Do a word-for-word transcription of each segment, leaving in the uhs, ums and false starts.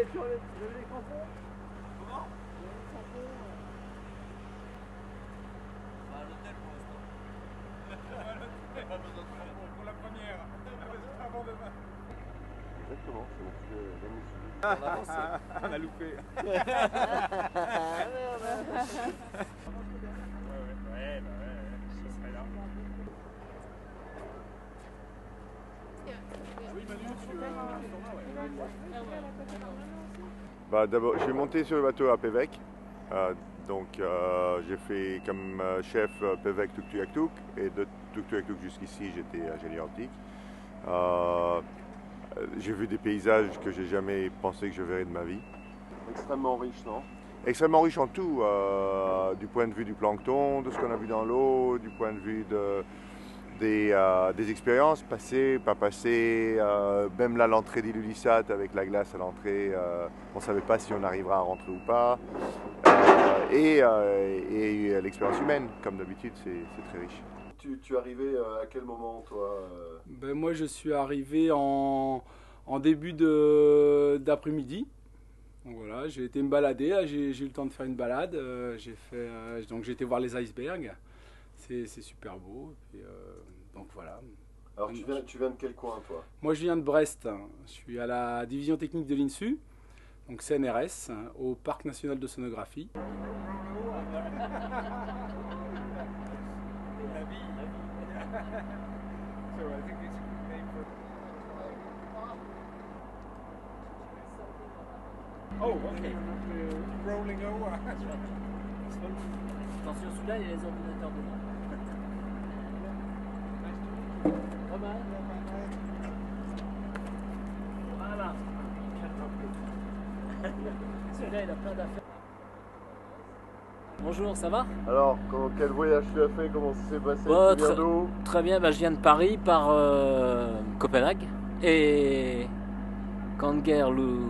les crampons. Comment? Les crampons. On va à l'hôtel pour l'instant. On va à l'hôtel. Pas besoin de crampons pour la première. Avant demain. Exactement, c'est mon petit ami. Ah, on a loupé. Ouais, ouais, ouais, ça serait là. Oui, Manu, tu veux bah, d'abord, je suis monté sur le bateau à Pevek. Euh, donc, euh, j'ai fait comme chef Pevek Tuktuyaktuk. Et de Tuktuyaktuk jusqu'ici, j'étais ingénieur optique. Euh, J'ai vu des paysages que j'ai jamais pensé que je verrais de ma vie. Extrêmement riche, non? Extrêmement riche en tout, euh, du point de vue du plancton, de ce qu'on a vu dans l'eau, du point de vue de, des, euh, des expériences passées, pas passées. Euh, même là, l'entrée d'île Isat avec la glace à l'entrée, euh, on ne savait pas si on arrivera à rentrer ou pas. Euh, et euh, et l'expérience humaine, comme d'habitude, c'est très riche. Tu, tu es arrivé à quel moment, toi? Ben moi, je suis arrivé en, en début d'après-midi. Voilà, j'ai été me balader, j'ai eu le temps de faire une balade. Euh, j'ai fait, euh, donc j'ai été voir les icebergs. C'est super beau. Et, euh, donc voilà. Alors tu viens, tu viens de quel coin, toi? Moi, je viens de Brest. Je suis à la division technique de l'INSU, donc C N R S, au Parc national de sonographie. Oh, ok. Rolling over. Attention, celui-là, il y a les ordinateurs dedans. Pas mal. Voilà. Celui-là, il a plein d'affaires. Bonjour, ça va? Alors, quand, quel voyage tu as fait? Comment ça s'est passé? Oh, tu viens d'où? Très bien, bah, je viens de Paris par euh, Copenhague et Kanguerlu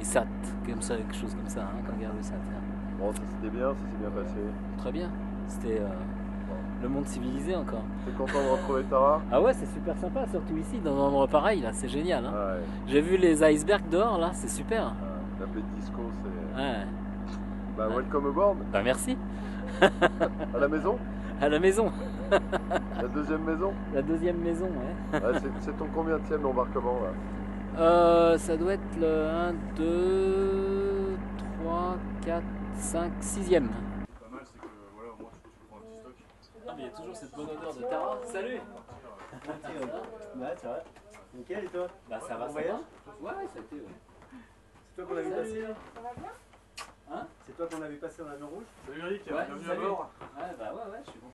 Isat, comme ça, quelque chose comme ça, hein, Kanguerlu Isat. Hein. Bon, ça c'était bien, ça s'est bien passé. Euh, très bien, c'était euh, bon. Le monde civilisé encore. T'es content de retrouver Tara? Ah ouais, c'est super sympa, surtout ici, dans un endroit pareil, là, c'est génial. Hein. Ah ouais. J'ai vu les icebergs dehors, là, c'est super. Ah, la paix de disco, c'est... Ouais. Bah, welcome aboard. Bah, merci. À la maison? À la maison. La deuxième maison? La deuxième maison, ouais. Ah, c'est ton combien de tième d'embarquement là? Euh, ça doit être le un, deux, trois, quatre, cinq, sixième. C'est pas mal, c'est que voilà, au moins je prends un petit stock. Ah, mais il y a toujours cette bonne odeur de Tara. Salut! Bah, ça va? Nickel, et toi? Bah, ça va, ça va. Ouais, ça a été, ouais. C'est toi qu'on a vu passer là? Ça va bien? Hein? C'est toi qu'on avait passé dans la mer rouge. Salut Eric, bienvenue à bord.